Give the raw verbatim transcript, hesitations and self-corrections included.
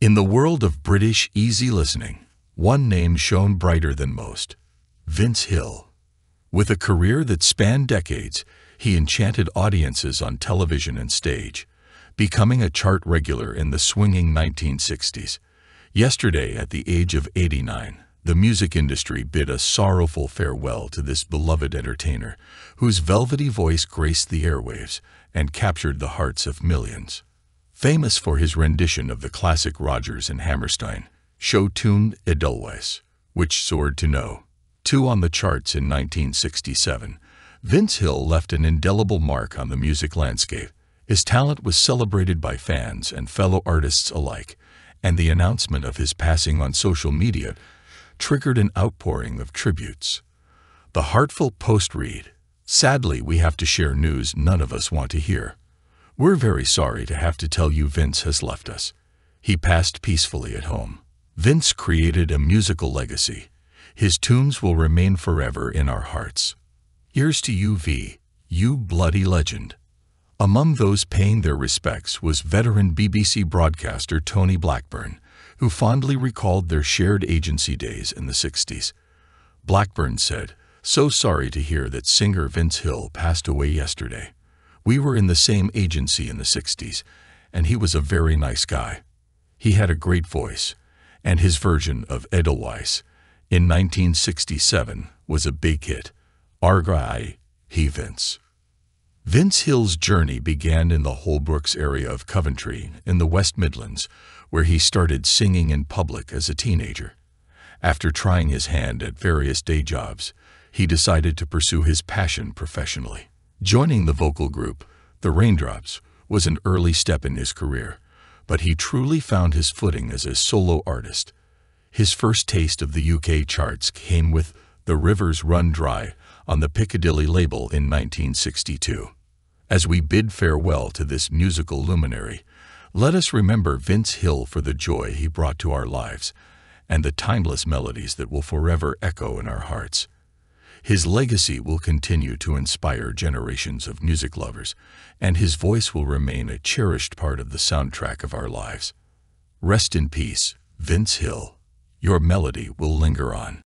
In the world of British easy listening, one name shone brighter than most, Vince Hill. With a career that spanned decades, he enchanted audiences on television and stage, becoming a chart regular in the swinging nineteen sixties. Yesterday, at the age of eighty-nine, the music industry bid a sorrowful farewell to this beloved entertainer, whose velvety voice graced the airwaves and captured the hearts of millions. Famous for his rendition of the classic Rodgers and Hammerstein show-tuned Edelweiss, which soared to number two on the charts in nineteen sixty-seven, Vince Hill left an indelible mark on the music landscape. His talent was celebrated by fans and fellow artists alike, and the announcement of his passing on social media triggered an outpouring of tributes. The heartfelt post read, "Sadly, we have to share news none of us want to hear. We're very sorry to have to tell you Vince has left us. He passed peacefully at home. Vince created a musical legacy. His tunes will remain forever in our hearts. Here's to you, V, you bloody legend." Among those paying their respects was veteran B B C broadcaster Tony Blackburn, who fondly recalled their shared agency days in the sixties. Blackburn said, "So sorry to hear that singer Vince Hill passed away yesterday. We were in the same agency in the sixties, and he was a very nice guy. He had a great voice, and his version of Edelweiss in nineteen sixty-seven was a big hit. R I P he Vince." Vince Hill's journey began in the Holbrooks area of Coventry in the West Midlands, where he started singing in public as a teenager. After trying his hand at various day jobs, he decided to pursue his passion professionally. Joining the vocal group, The Raindrops, was an early step in his career, but he truly found his footing as a solo artist. His first taste of the U K charts came with The River's Run Dry on the Piccadilly label in nineteen sixty-two. As we bid farewell to this musical luminary, let us remember Vince Hill for the joy he brought to our lives and the timeless melodies that will forever echo in our hearts. His legacy will continue to inspire generations of music lovers, and his voice will remain a cherished part of the soundtrack of our lives. Rest in peace, Vince Hill. Your melody will linger on.